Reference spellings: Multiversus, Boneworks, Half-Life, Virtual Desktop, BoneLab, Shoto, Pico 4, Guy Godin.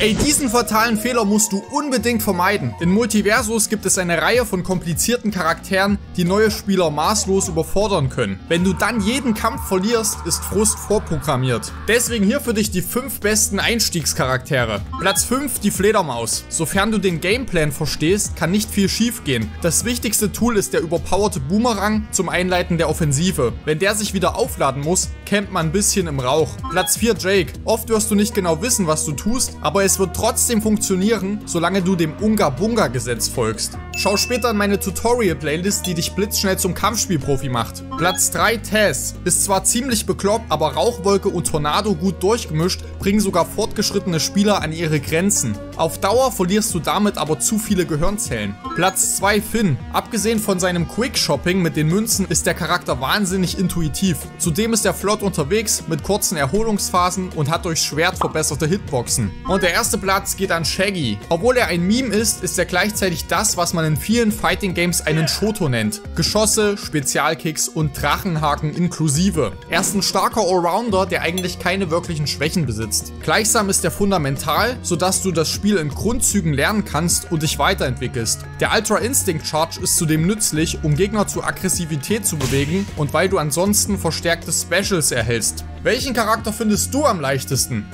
Ey, diesen fatalen Fehler musst du unbedingt vermeiden. In Multiversus gibt es eine Reihe von komplizierten Charakteren, die neue Spieler maßlos überfordern können. Wenn du dann jeden Kampf verlierst, ist Frust vorprogrammiert. Deswegen hier für dich die 5 besten Einstiegscharaktere. Platz 5, die Fledermaus. Sofern du den Gameplan verstehst, kann nicht viel schief gehen. Das wichtigste Tool ist der überpowerte Boomerang zum Einleiten der Offensive. Wenn der sich wieder aufladen muss, campt man ein bisschen im Rauch. Platz 4, Jake. Oft wirst du nicht genau wissen, was du tust, aber es wird trotzdem funktionieren, solange du dem Unga-Bunga-Gesetz folgst. Schau später in meine Tutorial-Playlist, die dich blitzschnell zum Kampfspielprofi macht. Platz 3, Tess. Ist zwar ziemlich bekloppt, aber Rauchwolke und Tornado gut durchgemischt bringen sogar fortgeschrittene Spieler an ihre Grenzen. Auf Dauer verlierst du damit aber zu viele Gehirnzellen. Platz 2, Finn. Abgesehen von seinem Quick-Shopping mit den Münzen ist der Charakter wahnsinnig intuitiv. Zudem ist er flott unterwegs mit kurzen Erholungsphasen und hat durch Schwert verbesserte Hitboxen. Und der erste Platz geht an Shaggy. Obwohl er ein Meme ist, ist er gleichzeitig das, was man in vielen Fighting Games einen Shoto nennt. Geschosse, Spezialkicks und Drachenhaken inklusive. Er ist ein starker Allrounder, der eigentlich keine wirklichen Schwächen besitzt. Gleichsam ist er fundamental, sodass du das Spiel in Grundzügen lernen kannst und dich weiterentwickelst. Der Ultra Instinct Charge ist zudem nützlich, um Gegner zu Aggressivität zu bewegen und weil du ansonsten verstärkte Specials erhältst. Welchen Charakter findest du am leichtesten?